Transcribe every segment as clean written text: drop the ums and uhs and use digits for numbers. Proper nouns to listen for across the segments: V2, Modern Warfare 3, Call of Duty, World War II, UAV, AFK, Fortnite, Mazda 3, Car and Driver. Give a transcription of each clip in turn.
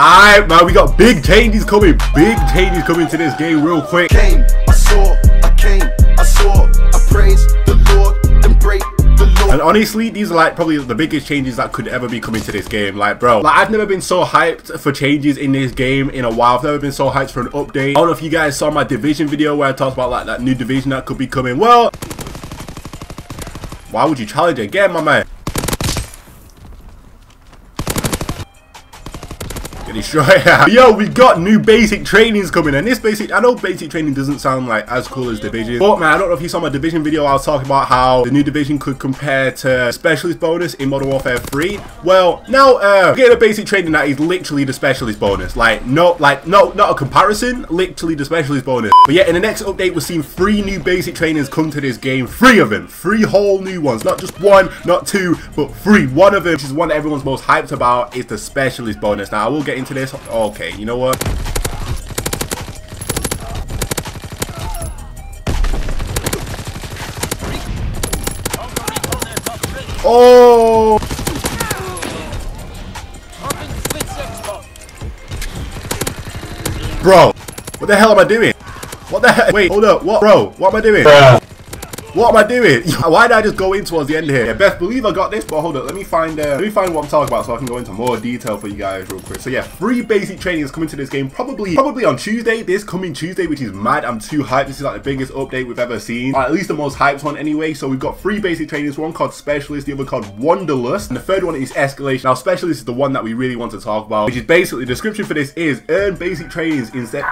Alright, man, we got big changes coming. Big changes coming to this game real quick. I came, I saw, I praise the Lord, then break the Lord. And honestly, these are like probably the biggest changes that could ever be coming to this game. Like, bro, like, I've never been so hyped for changes in this game in a while. I've never been so hyped for an update. I don't know if you guys saw my Division video where I talked about like that new Division that could be coming. Well, why would you challenge again, my man? Yo, we got new basic trainings coming, and this basic, I know basic training doesn't sound like as cool as Division, but man, I don't know if you saw my Division video. I was talking about how the new Division could compare to specialist bonus in Modern Warfare 3. Well, now we're getting a basic training that is literally the specialist bonus, not a comparison, literally the specialist bonus. But yeah, in the next update, we're seeing 3 new basic trainings come to this game. 3 of them, 3 whole new ones, not just 1, not 2, but 3. One of them, which is one everyone's most hyped about, is the specialist bonus. Now I will get into this. Okay, you know what? Oh! Bro, what the hell am I doing? What the hell? Wait, hold up. What, bro? What am I doing? What am I doing? Why did I just go in towards the end here? Yeah, best believe I got this, but hold up, let me find what I'm talking about so I can go into more detail for you guys real quick. So yeah, 3 basic trainings coming to this game, probably on Tuesday, this coming Tuesday, which is mad. I'm too hyped. This is like the biggest update we've ever seen, or at least the most hyped one anyway. So we've got 3 basic trainings, one called Specialist, the other called Wanderlust, and the third one is Escalation. Now Specialist is the one that we really want to talk about, which is basically, the description for this is, earn basic trainings instead.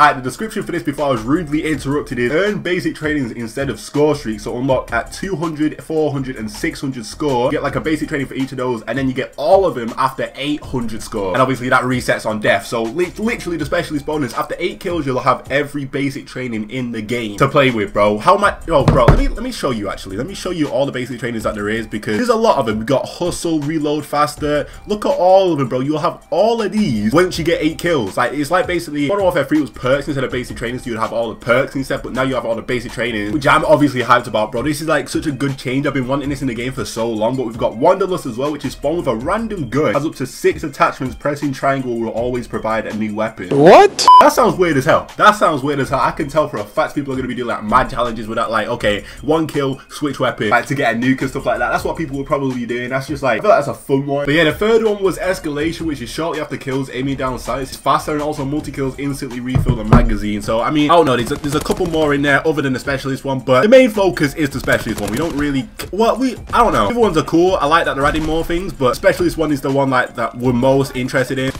Alright, the description for this before I was rudely interrupted is, earn basic trainings instead of score streaks. So unlock at 200, 400 and 600 score. You get like a basic training for each of those, and then you get all of them after 800 score. And obviously that resets on death. So literally the specialist bonus, after 8 kills you'll have every basic training in the game to play with, bro. How much? Oh bro, let me show you actually. Let me show you all the basic trainings that there is, because there's a lot of them. We got hustle, reload faster. Look at all of them, bro. You'll have all of these once you get 8 kills. Like, it's like basically Modern Warfare 3 was perfect. Perks instead of basic training, so you'd have all the perks instead, but now you have all the basic training, which I'm obviously hyped about, bro. This is like such a good change. I've been wanting this in the game for so long. But we've got Wanderlust as well, which is spawned with a random gun, has up to 6 attachments. Pressing triangle will always provide a new weapon. What? That sounds weird as hell. That sounds weird as hell. I can tell for a fact people are going to be doing like mad challenges with that, like, okay, 1 kill, switch weapon, like to get a nuke and stuff like that. That's what people will probably be doing. That's just like, I feel like that's a fun one. But yeah, the third one was Escalation, which is shortly after kills, aiming down sights, faster, and also multi kills instantly refill the magazine. So I mean, I don't know, there's a couple more in there other than the specialist one, but the main focus is the specialist one. We don't really, I don't know, everyone's are cool. I like that they're adding more things, but specialist one is the one like that we're most interested in.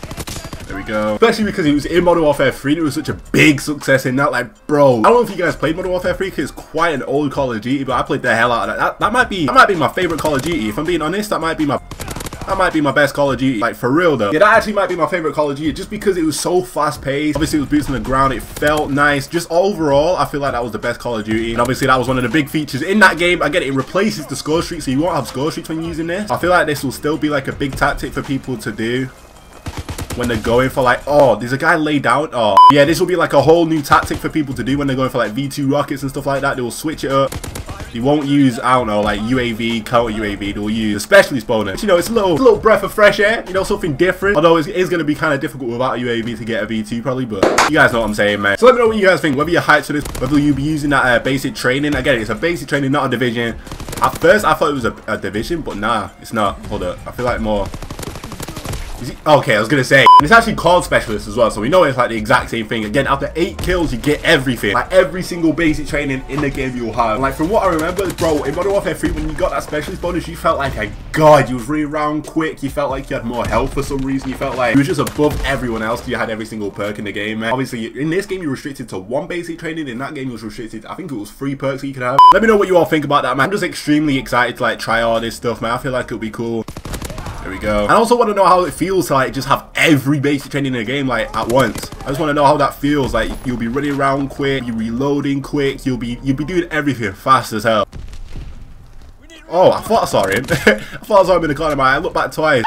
There we go. Especially because it was in Modern Warfare 3 and it was such a big success in that. Like, bro, I don't know if you guys played Modern Warfare 3 because it's quite an old Call of Duty, but I played the hell out of that. That might be my favorite Call of Duty, if I'm being honest. That might be my best Call of Duty, like for real though. Yeah, that actually might be my favorite Call of Duty, just because it was so fast paced. Obviously it was boots on the ground, it felt nice. Just overall, I feel like that was the best Call of Duty. And obviously that was one of the big features in that game. I get it, it replaces the score streak, so you won't have score streaks when using this. I feel like this will still be like a big tactic for people to do when they're going for like, oh, there's a guy laid down. Oh, yeah, this will be like a whole new tactic for people to do when they're going for like V2 rockets and stuff like that. They will switch it up. You won't use, I don't know, like UAV, counter UAV. They'll use a specialist bonus. You know, it's a little breath of fresh air. You know, something different. Although it is going to be kind of difficult without a UAV to get a V2 probably, but you guys know what I'm saying, man. So let me know what you guys think. Whether you're hyped for this, whether you be using that basic training. Again, it's a basic training, not a division. At first, I thought it was a division, but nah, it's not. Hold up, I feel like more. Okay, I was going to say, and it's actually called Specialist as well, so we know it's like the exact same thing. Again, after 8 kills, you get everything. Like, every single basic training in the game you'll have. And like, from what I remember, bro, in Modern Warfare 3, when you got that Specialist bonus, you felt like a god. You was really round quick. You felt like you had more health for some reason. You felt like you were just above everyone else. You had every single perk in the game, man. Obviously, in this game, you're restricted to 1 basic training. In that game, you was restricted, I think it was 3 perks that you could have. Let me know what you all think about that, man. I'm just extremely excited to, like, try all this stuff, man. I feel like it'll be cool. There we go. I also want to know how it feels to like just have every basic training in the game like at once. I just want to know how that feels. Like, you'll be running around quick, you're reloading quick, you'll be doing everything fast as hell. Oh, I thought I saw him. I thought I saw him in the corner of my eye. I looked back twice.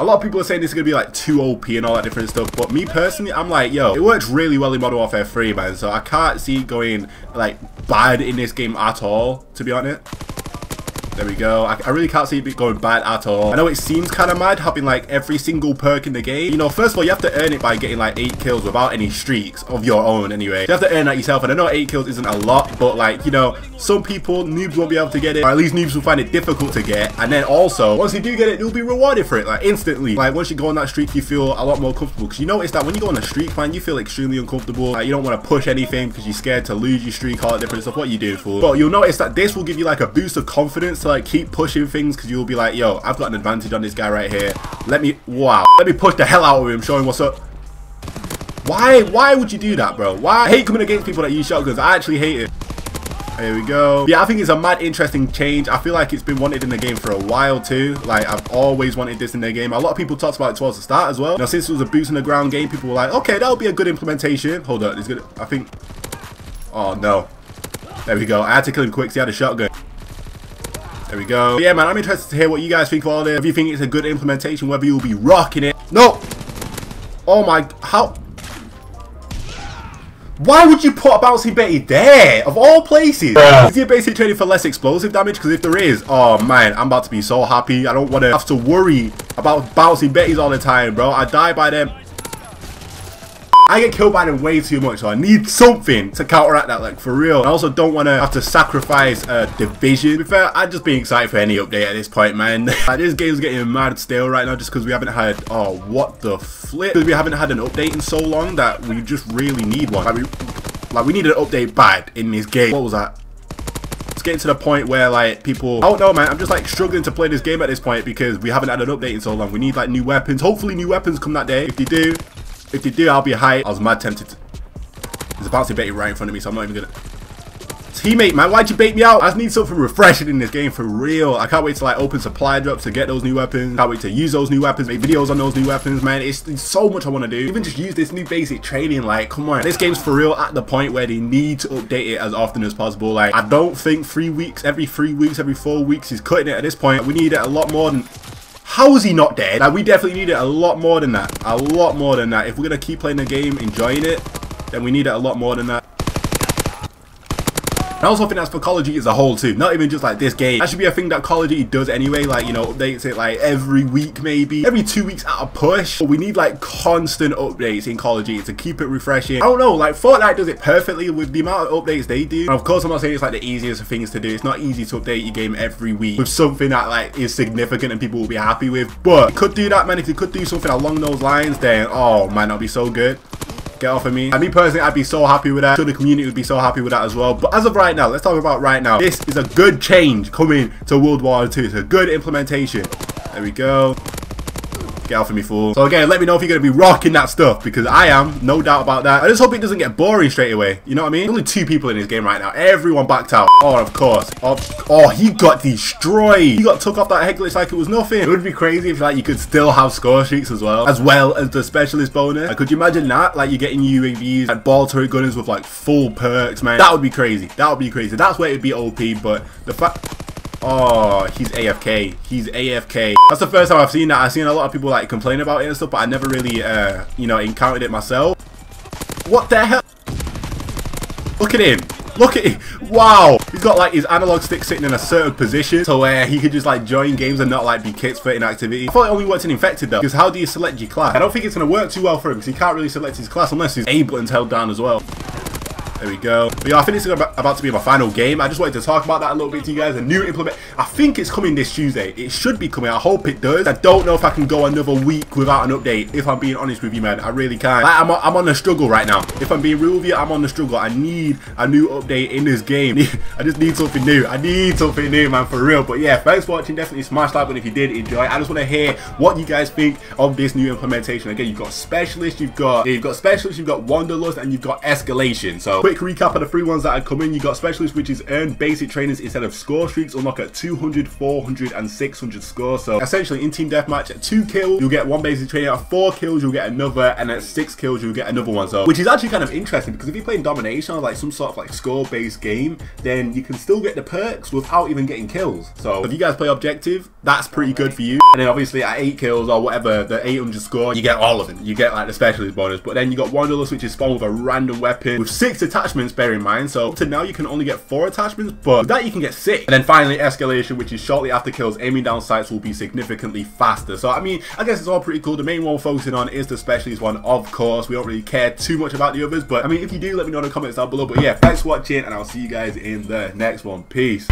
A lot of people are saying this is going to be like too OP and all that different stuff, but me personally, I'm like, yo, it worked really well in Modern Warfare 3, man, so I can't see it going like bad in this game at all, to be honest. There we go. I really can't see it going bad at all. I know it seems kind of mad having like every single perk in the game. You know, first of all, you have to earn it by getting like 8 kills without any streaks of your own anyway. You have to earn that yourself. And I know 8 kills isn't a lot, but like, you know, some people, noobs won't be able to get it. Or at least noobs will find it difficult to get. And then also, once you do get it, you'll be rewarded for it like instantly. Like once you go on that streak, you feel a lot more comfortable. Because you notice that when you go on a streak, man, you feel extremely uncomfortable. Like you don't want to push anything because you're scared to lose your streak, all that different stuff. What you do, fool. But you'll notice that this will give you like a boost of confidence. Like keep pushing things because you'll be like, yo, I've got an advantage on this guy right here. Let me push the hell out of him, show him what's up. Why would you do that, bro? Why? I hate coming against people that use shotguns. I actually hate it. There we go. Yeah, I think it's a mad interesting change. I feel like it's been wanted in the game for a while too. Like, I've always wanted this in the game. A lot of people talked about it towards the start as well. Now, since it was a boots on the ground game, people were like, okay, that'll be a good implementation. Hold up, I think, oh no. There we go. I had to kill him quick because he had a shotgun. There we go. But yeah, man, I'm interested to hear what you guys think of all this. If you think it's a good implementation, whether you'll be rocking it. No! Oh my, how? Why would you put a bouncy Betty there? Of all places. Is there basically trading for less explosive damage? Because if there is, oh man, I'm about to be so happy. I don't want to have to worry about bouncy Betties all the time, bro. I die by them. I get killed by them way too much, so I need something to counteract that, like, for real. I also don't want to have to sacrifice division. To be fair, I'd just be excited for any update at this point, man. Like, this game's getting mad stale right now just because we haven't had, oh, what the flip? Because we haven't had an update in so long that we just really need one. Like, we need an update bad in this game. What was that? It's getting to the point where, like, people... I don't know, man. I'm just, like, struggling to play this game at this point because we haven't had an update in so long. We need, like, new weapons. Hopefully, new weapons come that day. If they do, I'll be hyped. I was mad tempted to... There's a bouncy Betty right in front of me, so I'm not even gonna... Teammate, man, why'd you bait me out? I just need something refreshing in this game, for real. I can't wait to, like, open supply drops to get those new weapons. Can't wait to use those new weapons, make videos on those new weapons, man. It's so much I want to do. Even just use this new basic training, like, come on. This game's, for real, at the point where they need to update it as often as possible. Like, I don't think every 3 weeks, every 4 weeks is cutting it at this point. We need it a lot more than... How is he not dead? Like, we definitely need it a lot more than that. A lot more than that. If we're going to keep playing the game, enjoying it, then we need it a lot more than that. I also think that's for Call of Duty as a whole too, not even just like this game. That should be a thing that Call of Duty does anyway, like, you know, updates it like every week, maybe every 2 weeks at a push. But we need like constant updates in Call of Duty to keep it refreshing. I don't know, like Fortnite does it perfectly with the amount of updates they do. And of course, I'm not saying it's like the easiest of things to do. It's not easy to update your game every week with something that like is significant and people will be happy with. But it could do that, man. If you could do something along those lines, then oh man, that'd be so good. Get off of me. And me personally, I'd be so happy with that. Sure, the community would be so happy with that as well. But as of right now, let's talk about right now. This is a good change coming to World War II. It's a good implementation. There we go. Get off of me, fool. So again, let me know if you're going to be rocking that stuff, because I am, no doubt about that. I just hope it doesn't get boring straight away. You know what I mean? There's only 2 people in this game right now. Everyone backed out. Oh, of course. Oh, he got destroyed. He got took off that head glitch like it was nothing. It would be crazy if like you could still have score sheets as well as the specialist bonus. Like, could you imagine that? Like, you're getting UAVs and ball turret gunners with like full perks, man. That would be crazy. That would be crazy. That's where it'd be OP. But the fact... Oh, he's AFK. He's AFK. That's the first time I've seen that. I've seen a lot of people like complain about it and stuff, but I never really, you know, encountered it myself. What the hell? Look at him. Look at him. Wow. He's got like his analog stick sitting in a certain position so where he could just like join games and not like be kicked for inactivity. I thought it only worked in infected though, because how do you select your class? I don't think it's going to work too well for him because he can't really select his class unless his A button's held down as well. There we go. But yeah, I think this is about to be my final game. I just wanted to talk about that a little bit to you guys. A new implement. I think it's coming this Tuesday. It should be coming. I hope it does. I don't know if I can go another week without an update. If I'm being honest with you, man, I really can't. Like, I'm on a struggle right now. If I'm being real with you, I'm on a struggle. I need a new update in this game. I just need something new. I need something new, man, for real. But yeah, thanks for watching. Definitely smash that button if you did enjoy. I just want to hear what you guys think of this new implementation. Again, you've got specialist, you've got wanderlust, and you've got escalation. So. Quick recap of the free ones that are coming. You got specialists, which is earn basic trainers instead of score streaks, unlock at 200, 400 and 600 score. So essentially in team deathmatch, at 2 kills you'll get one basic trainer, at 4 kills you'll get another, and at 6 kills you'll get another one. So which is actually kind of interesting, because if you play in domination or like some sort of like score based game, then you can still get the perks without even getting kills. So if you guys play objective, that's pretty good for you. And then obviously at 8 kills or whatever, the 800 score, you get all of it. You get like the specialist bonus. But then you got Wanderlust, which is spawned with a random weapon with 6 attachments, bear in mind. So up to now you can only get 4 attachments, but with that you can get 6. And then finally escalation, which is shortly after kills, aiming down sights will be significantly faster. So I mean, I guess it's all pretty cool. The main one we're focusing on is the specialist one, of course. We don't really care too much about the others, but I mean, if you do, let me know in the comments down below. But yeah, thanks for watching, and I'll see you guys in the next one. Peace.